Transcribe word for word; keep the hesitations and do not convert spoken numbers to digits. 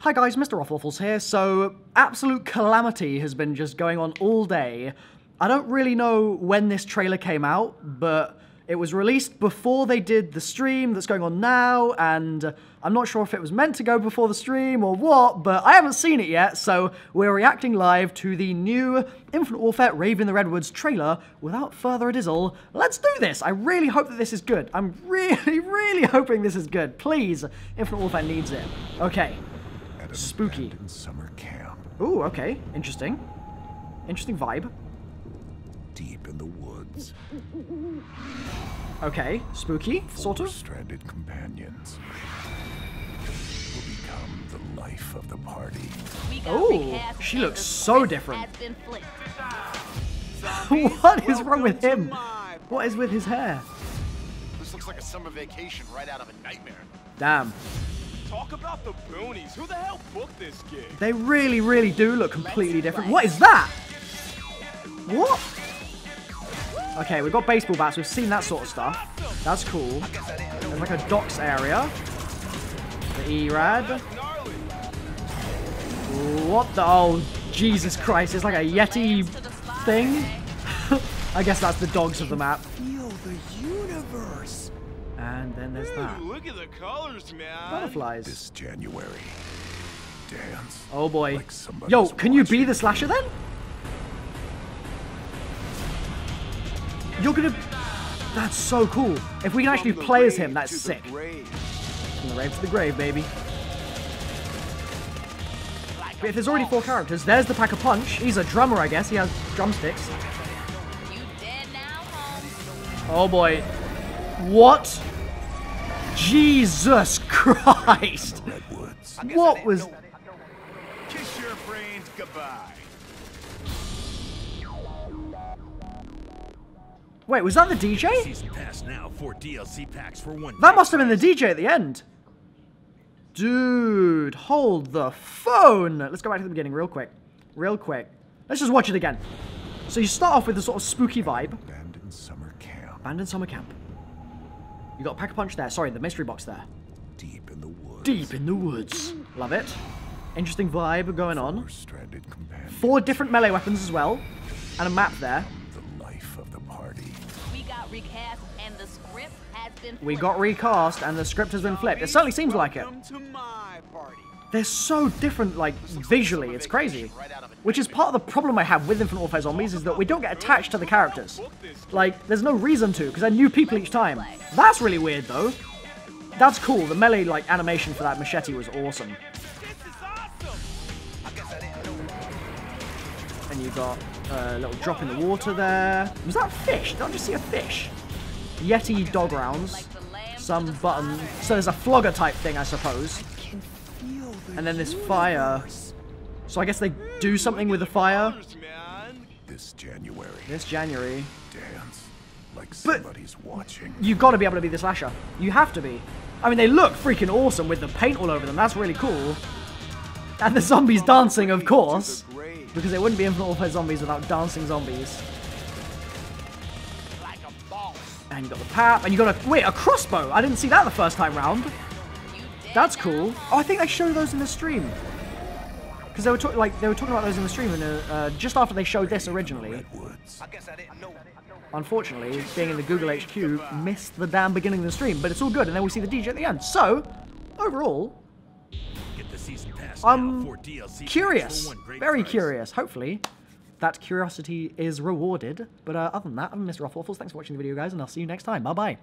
Hi guys, Mister RoflWaffles here. So, absolute calamity has been just going on all day. I don't really know when this trailer came out, but it was released before they did the stream that's going on now, and I'm not sure if it was meant to go before the stream or what, but I haven't seen it yet, so we're reacting live to the new Infinite Warfare Rave in the Redwoods trailer. Without further ado, let's do this! I really hope that this is good. I'm really, really hoping this is good. Please, Infinite Warfare needs it. Okay. Spooky. Summer camp. Ooh, okay. Interesting. Interesting vibe. Deep in the woods. Okay, spooky, Four sort of. Stranded companions will become the life of the party. Oh, she looks so different. What is wrong with him? What is with his hair? This looks like a summer vacation right out of a nightmare. Damn. Talk about the boonies. Who the hell booked this gig? They really, really do look completely different. What is that? What? Okay, we've got baseball bats. We've seen that sort of stuff. That's cool. There's like a docks area. The E-Rad. What the? Oh, Jesus Christ. It's like a Yeti thing. I guess that's the dogs of the map. Feel the universe. And then there's that. Look at the colors, man. Butterflies. This January. Dance. Oh, boy. Like Yo, can you be the slasher then? You're gonna... That's so cool. If we can actually play as him, that's sick. From the rave to the grave, baby. But if there's already four characters, there's the Pack-a-Punch. He's a drummer, I guess. He has drumsticks. Oh, boy. What? Jesus Christ. What was... Kiss your brains goodbye. Wait, was that the D J? Season pass now for D L C packs for one that must have been the D J at the end. Dude, hold the phone. Let's go back to the beginning real quick. Real quick. Let's just watch it again. So you start off with a sort of spooky vibe. Abandoned summer camp. Abandoned summer camp. You got Pack-a-Punch there. Sorry, the mystery box there. Deep in the woods. Deep in the woods. Love it. Interesting vibe going on. Four different melee weapons as well. And a map there. Recast and the script has been flipped. We got recast and the script has been flipped. It certainly seems like it. They're so different, like, visually. It's crazy. Which is part of the problem I have with Infinite Warfare Zombies is that we don't get attached to the characters. Like, there's no reason to, because they're new people each time. That's really weird, though. That's cool. The melee, like, animation for that machete was awesome. And you got... A uh, little drop in the water there. Was that a fish? Did I just see a fish? Yeti dog rounds. Some button. So there's a flogger type thing, I suppose. And then this fire. So I guess they do something with the fire. This January. This January. Dance like somebody's watching. You've got to be able to be the slasher. You have to be. I mean, they look freaking awesome with the paint all over them. That's really cool. And the zombies dancing, of course. Because it wouldn't be Infinite Warfare Zombies without dancing zombies. Like a boss. And you got the pap, and you got a wait a crossbow. I didn't see that the first time round. That's cool. Oh, I think they showed those in the stream. Because they were talking like they were talking about those in the stream, and uh, just after they showed this originally. Unfortunately, being in the Google H Q, missed the damn beginning of the stream. But it's all good, and then we see the D J at the end. So, overall. I'm curious, very curious, hopefully that curiosity is rewarded, but uh, other than that, I'm Mister RoflWaffles, thanks for watching the video guys, and I'll see you next time, bye bye!